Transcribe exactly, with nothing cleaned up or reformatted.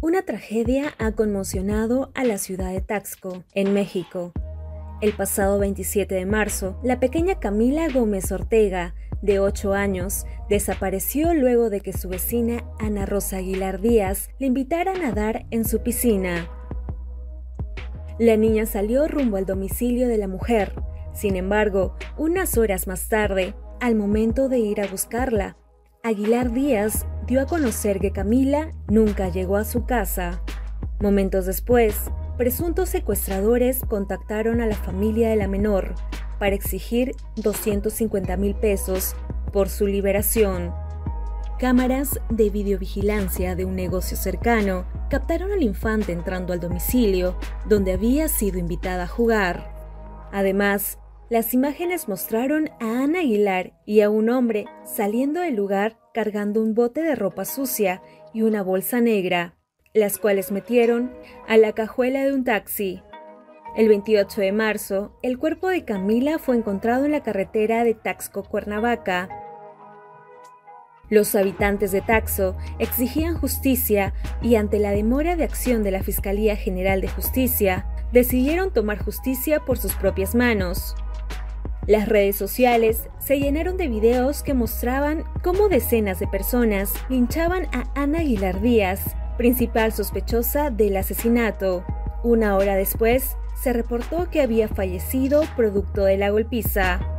Una tragedia ha conmocionado a la ciudad de Taxco, en México. El pasado veintisiete de marzo, la pequeña Camila Gómez Ortega, de ocho años, desapareció luego de que su vecina Ana Rosa Aguilar Díaz le invitara a nadar en su piscina. La niña salió rumbo al domicilio de la mujer. Sin embargo, unas horas más tarde, al momento de ir a buscarla, Aguilar Díaz dio a conocer que Camila nunca llegó a su casa. Momentos después, presuntos secuestradores contactaron a la familia de la menor para exigir doscientos cincuenta mil pesos por su liberación. Cámaras de videovigilancia de un negocio cercano captaron al infante entrando al domicilio donde había sido invitada a jugar. Además, las imágenes mostraron a Ana Aguilar y a un hombre saliendo del lugar cargando un bote de ropa sucia y una bolsa negra, las cuales metieron a la cajuela de un taxi. El veintiocho de marzo, el cuerpo de Camila fue encontrado en la carretera de Taxco-Cuernavaca. Los habitantes de Taxco exigían justicia y ante la demora de acción de la Fiscalía General de Justicia, decidieron tomar justicia por sus propias manos. Las redes sociales se llenaron de videos que mostraban cómo decenas de personas linchaban a Ana Aguilar Díaz, principal sospechosa del asesinato. Una hora después, se reportó que había fallecido producto de la golpiza.